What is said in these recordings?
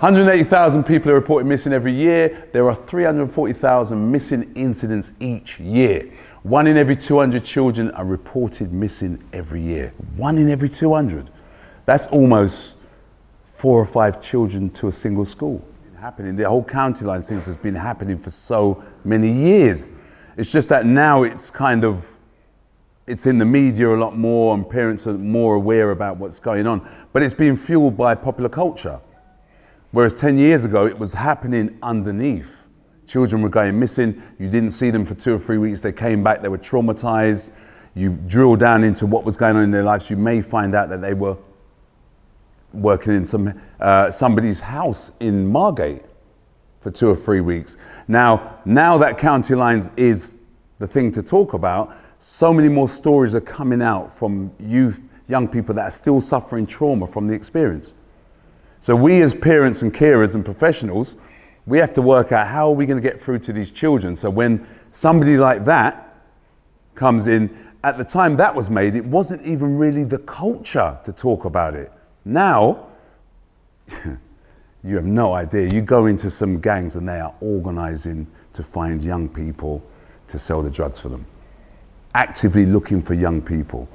180,000 people are reported missing every year. There are 340,000 missing incidents each year. 1 in every 200 children are reported missing every year. 1 in every 200. That's almost 4 or 5 children to a single school. Happening. The whole county line thing has been happening for so many years. It's just that now it's kind of, it's in the media a lot more and parents are more aware about what's going on. But it's been fueled by popular culture. Whereas 10 years ago, it was happening underneath. Children were going missing. You didn't see them for 2 or 3 weeks. They came back, they were traumatized. You drill down into what was going on in their lives. You may find out that they were working in somebody's house in Margate for 2 or 3 weeks. Now that county lines is the thing to talk about. So many more stories are coming out from youth, young people that are still suffering trauma from the experience. So we as parents and carers and professionals, we have to work out how are we going to get through to these children. So when somebody like that comes in, at the time that was made, it wasn't even really the culture to talk about it. Now, you have no idea. You go into some gangs and they are organizing to find young people to sell the drugs for them. Actively looking for young people.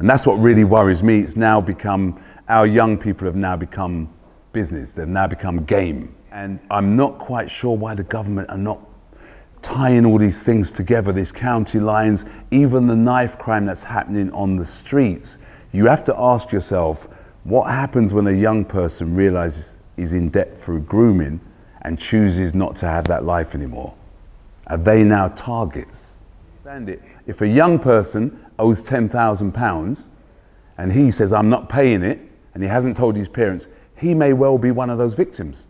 And that's what really worries me. It's now become, our young people have now become business. They've now become game. And I'm not quite sure why the government are not tying all these things together, these county lines, even the knife crime that's happening on the streets. You have to ask yourself, what happens when a young person realizes he's in debt through grooming and chooses not to have that life anymore? Are they now targets? If a young person owes £10,000 and he says, I'm not paying it, and he hasn't told his parents, he may well be one of those victims.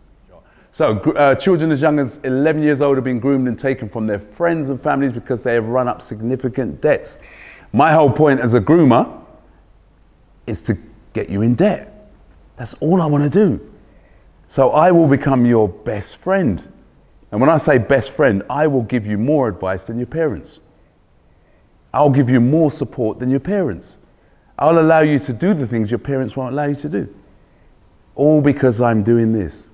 So children as young as 11 years old have been groomed and taken from their friends and families because they have run up significant debts. My whole point as a groomer is to get you in debt. That's all I want to do. So I will become your best friend. And when I say best friend, I will give you more advice than your parents. I'll give you more support than your parents. I'll allow you to do the things your parents won't allow you to do. All because I'm doing this.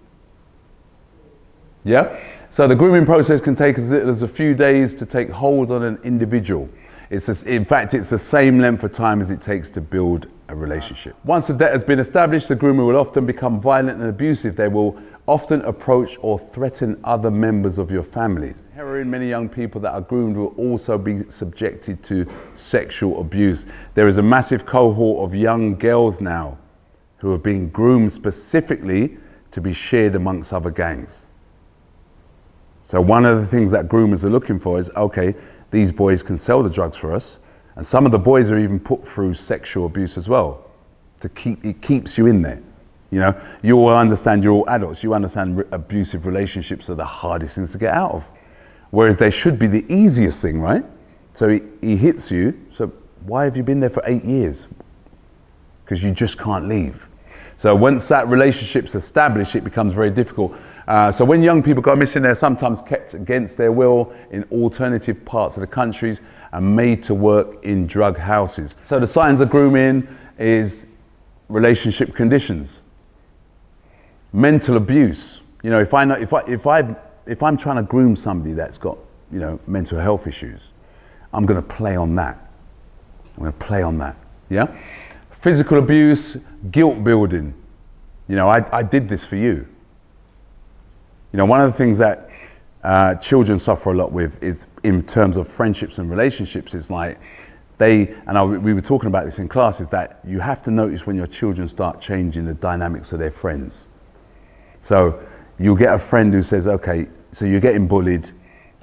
Yeah? So the grooming process can take as little as a few days to take hold on an individual. In fact, it's the same length of time as it takes to build a relationship. Once the debt has been established, the groomer will often become violent and abusive. They will often approach or threaten other members of your family. Herein, many young people that are groomed will also be subjected to sexual abuse. There is a massive cohort of young girls now who have been groomed specifically to be shared amongst other gangs. So one of the things that groomers are looking for is, okay, these boys can sell the drugs for us. And some of the boys are even put through sexual abuse as well. It keeps you in there. You know, you all understand, you're all adults. You understand abusive relationships are the hardest things to get out of. Whereas they should be the easiest thing, right? So he hits you. So why have you been there for 8 years? Because you just can't leave. So once that relationship's established, it becomes very difficult. So when young people go missing, they're sometimes kept against their will in alternative parts of the country and made to work in drug houses. So the signs of grooming is relationship conditions, mental abuse. You know, if I'm trying to groom somebody that's got, you know, mental health issues, I'm going to play on that. I'm going to play on that. Yeah. Physical abuse, guilt building. You know, I did this for you. You know, one of the things that children suffer a lot with is in terms of friendships and relationships is like we were talking about this in class, is that you have to notice when your children start changing the dynamics of their friends. So you'll get a friend who says, okay, so you're getting bullied.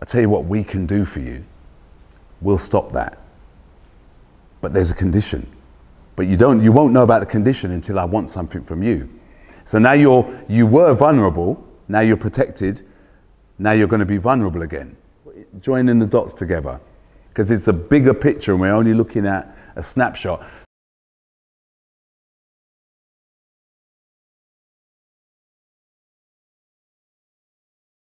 I'll tell you what we can do for you. We'll stop that. But there's a condition. But you won't know about the condition until I want something from you. So now you were vulnerable. Now you're protected, now you're going to be vulnerable again. Joining the dots together, because it's a bigger picture and we're only looking at a snapshot.